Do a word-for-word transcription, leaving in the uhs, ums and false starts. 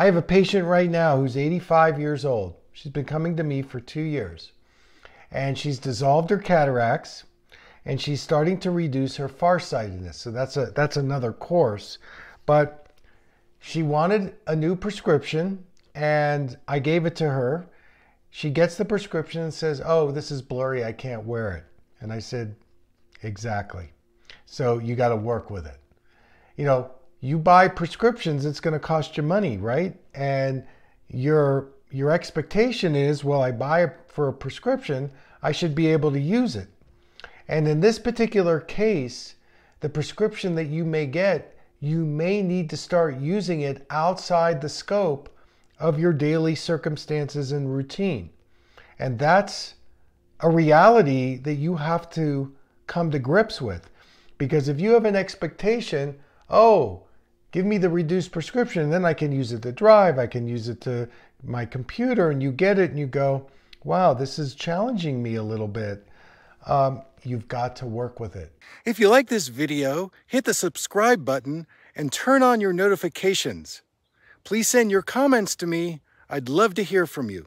I have a patient right now who's eighty-five years old. She's been coming to me for two years. And she's dissolved her cataracts, and she's starting to reduce her farsightedness. So that's a that's another course. But she wanted a new prescription, and I gave it to her. She gets the prescription and says, "Oh, this is blurry, I can't wear it." And I said, "Exactly. So you got to work with it." You know, you buy prescriptions, it's going to cost you money, right? And your your expectation is, well, I buy it for a prescription, I should be able to use it. And in this particular case, the prescription that you may get, you may need to start using it outside the scope of your daily circumstances and routine. And that's a reality that you have to come to grips with. Because if you have an expectation, oh, give me the reduced prescription, then I can use it to drive, I can use it to my computer, and you get it and you go, wow, this is challenging me a little bit. Um, you've got to work with it. If you like this video, hit the subscribe button and turn on your notifications. Please send your comments to me. I'd love to hear from you.